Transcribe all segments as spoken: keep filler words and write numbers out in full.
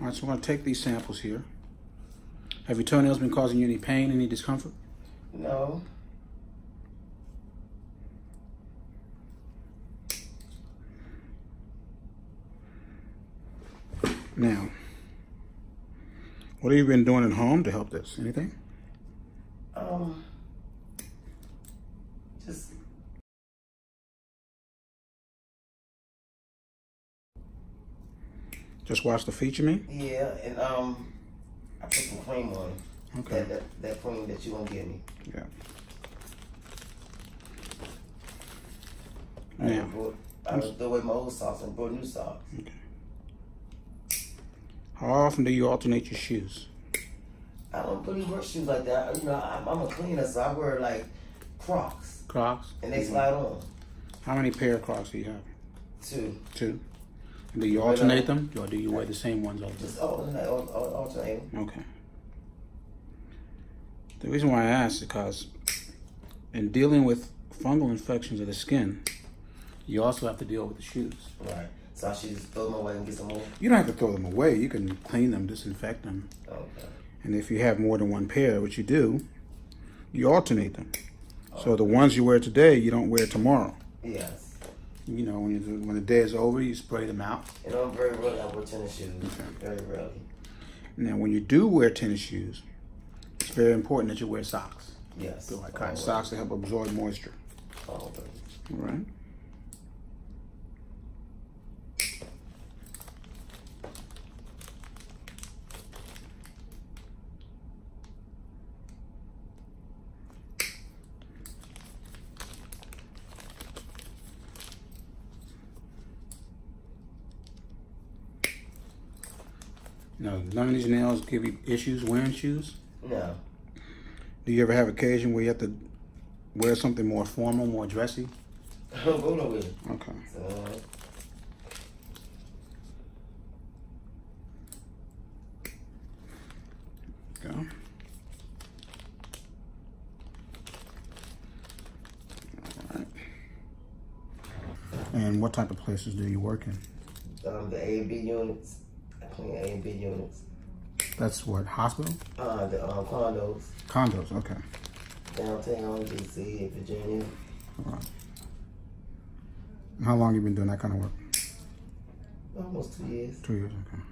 All right, so we're gonna take these samples here. Have your toenails been causing you any pain, any discomfort? No. Now, what have you been doing at home to help this? Anything? Um, just. Just watch the feet, you mean? Yeah, and um, I put some cream on. Okay. That, that, that cream that you gonna give me. Yeah. Now, I was throwing away my old socks and brought new socks. Okay. How often do you alternate your shoes? I don't really wear shoes like that. You know, I'm, I'm a cleaner, so I wear like Crocs. Crocs? And they mm-hmm. slide on. How many pair of Crocs do you have? Two. Two. And do you alternate them, or do you wear the same ones all the time? Just alternate, alternate. Okay. The reason why I ask is because in dealing with fungal infections of the skin, you also have to deal with the shoes. Right. So I should just throw them away and get some more? You don't have to throw them away. You can clean them, disinfect them. Okay. And if you have more than one pair, which you do, you alternate them. Okay. So the ones you wear today, you don't wear tomorrow. Yes. You know, when, you, when the day is over, you spray them out. And I'm very rarely I wear tennis shoes. Okay. Very rarely. Now, when you do wear tennis shoes, it's very important that you wear socks. Yes. Like cotton socks to help absorb moisture. All right. No, none of these nails give you issues wearing shoes? No. Do you ever have occasion where you have to wear something more formal, more dressy? I don't go nowhere. Okay. So. Go. All right. And what type of places do you work in? Um, the A and B units. A and B units. That's what, hospital? Uh, the um, condos. Condos, okay. Downtown, D C, Virginia. All right. How long you been doing that kind of work? Almost two years. Two years, okay.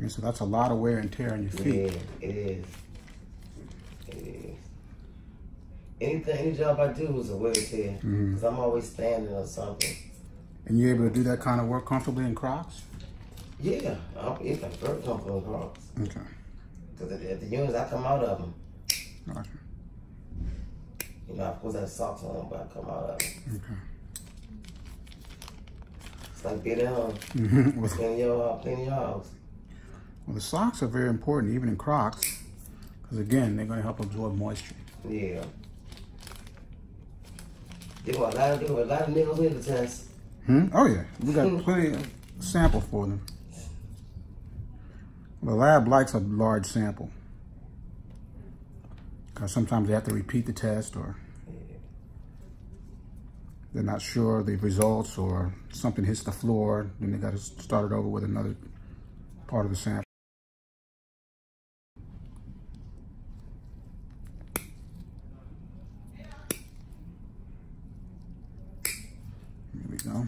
Yeah, so that's a lot of wear and tear on your feet. Yeah, it is. It is. Anything, any job I do is a wear and tear, because mm-hmm. I'm always standing or something. And you able to do that kind of work comfortably in Crocs? Yeah, I'm, it's a very comfortable Crocs. Okay. Because at, at the units, I come out of them. Gotcha. You know, of course I have socks on them, but I come out of them. Okay. It's like being at home. Mm-hmm. Cleaning your, cleaning your house. Well, the socks are very important, even in Crocs, because again, they're going to help absorb moisture. Yeah. There were a lot of, there were a lot of niggas in the test. Hmm? Oh, yeah. We got plenty of sample for them. The lab likes a large sample because sometimes they have to repeat the test or they're not sure of the results or something hits the floor, then they got to start it over with another part of the sample. Here we go.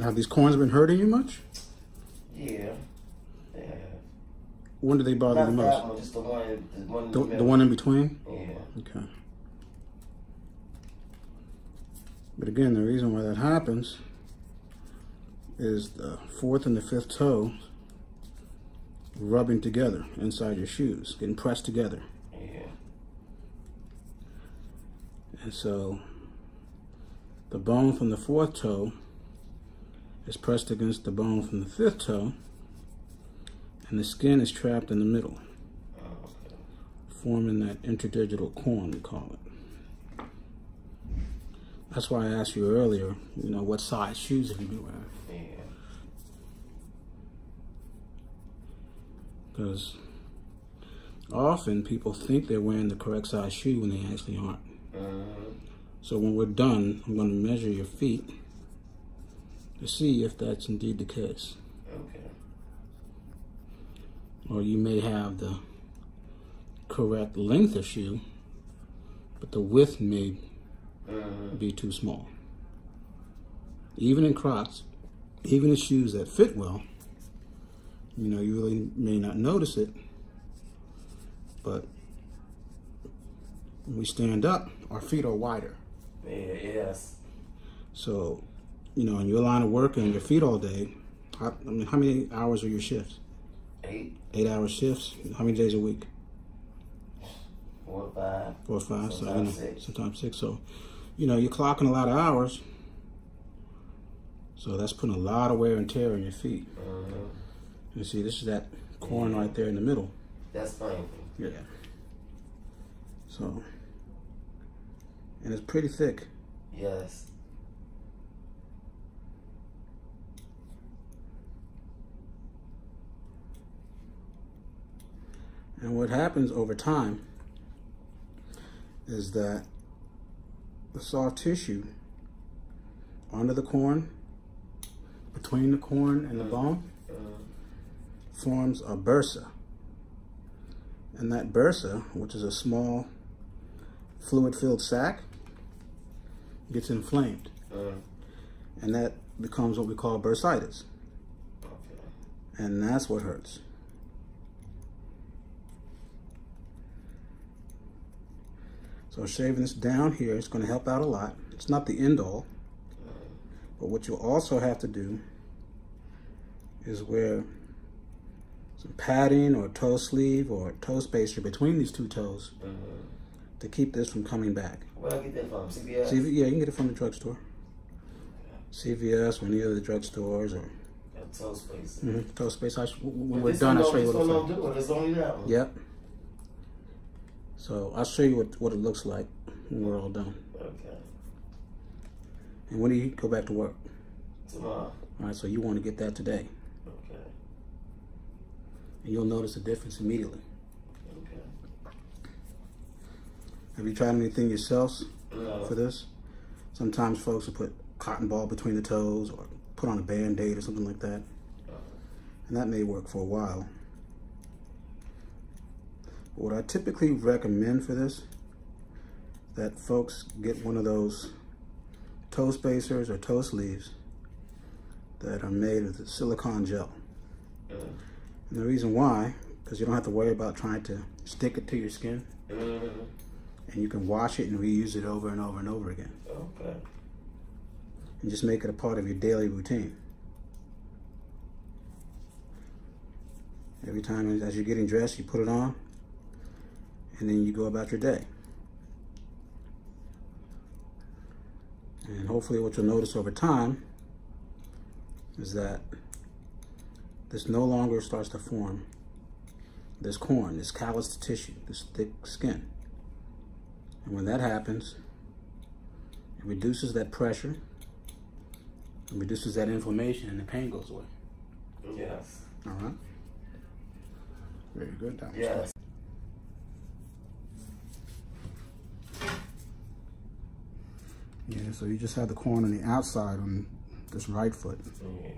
And have these corns been hurting you much? Yeah, they have. When did they bother you the most? One, just the one, the one, the, in the, the one in between? Yeah. Okay. But again, the reason why that happens is the fourth and the fifth toe rubbing together inside your shoes, getting pressed together. Yeah. And so the bone from the fourth toe is pressed against the bone from the fifth toe, and the skin is trapped in the middle, forming that interdigital corn, we call it. That's why I asked you earlier, you know, what size shoes have you been wearing? Yeah. Because often people think they're wearing the correct size shoe when they actually aren't. Uh-huh. So when we're done, I'm going to measure your feet to see if that's indeed the case. Okay. Or you may have the correct length of shoe, but the width may uh-huh. be too small. Even in Crocs, even in shoes that fit well, you know, you really may not notice it, but when we stand up, our feet are wider. Yeah, yes. So, you know, in your line of work and your feet all day, how, I mean, how many hours are your shifts? Eight. Eight-hour shifts? How many days a week? Four or five. Four or five. Sometimes so, six. Sometimes six. So, you know, you're clocking a lot of hours, so that's putting a lot of wear and tear on your feet. Uh-huh. You see, this is that corn right there in the middle. That's fine. Yeah. So, and it's pretty thick. Yes. And what happens over time is that the soft tissue under the corn, between the corn and the bone, forms a bursa. And that bursa, which is a small fluid-filled sac, gets inflamed. Uh, and that becomes what we call bursitis. Okay. And that's what hurts. So shaving this down here is going to help out a lot. It's not the end all. Uh, but what you'll also have to do is wear some padding or toe sleeve or toe spacer between these two toes mm-hmm. to keep this from coming back. Where do I get that from? C V S? C V S? Yeah, you can get it from the drugstore. Yeah. C V S or any other drugstores or... That toe spacer. Mm-hmm. Toe spacer. When we're done, I'll show you what it looks like. It's only that one. Yep. So I'll show you what, what it looks like when we're all done. Okay. And when do you go back to work? Tomorrow. All right, so you want to get that today. And you'll notice a difference immediately. Okay. Have you tried anything yourselves no. for this? Sometimes folks will put cotton ball between the toes or put on a band-aid or something like that. And that may work for a while. But what I typically recommend for this, that folks get one of those toe spacers or toe sleeves that are made with silicone gel. Uh. And the reason why, because you don't have to worry about trying to stick it to your skin. Mm-hmm. And you can wash it and reuse it over and over and over again. Okay. And just make it a part of your daily routine. Every time as you're getting dressed, you put it on, and then you go about your day. And hopefully what you'll notice over time is that this no longer starts to form this corn, this calloused tissue, this thick skin. And when that happens, it reduces that pressure, it reduces that inflammation, and the pain goes away. Yes. All right. Very good, Doctor Yes. Yeah, so you just have the corn on the outside on this right foot. Yeah.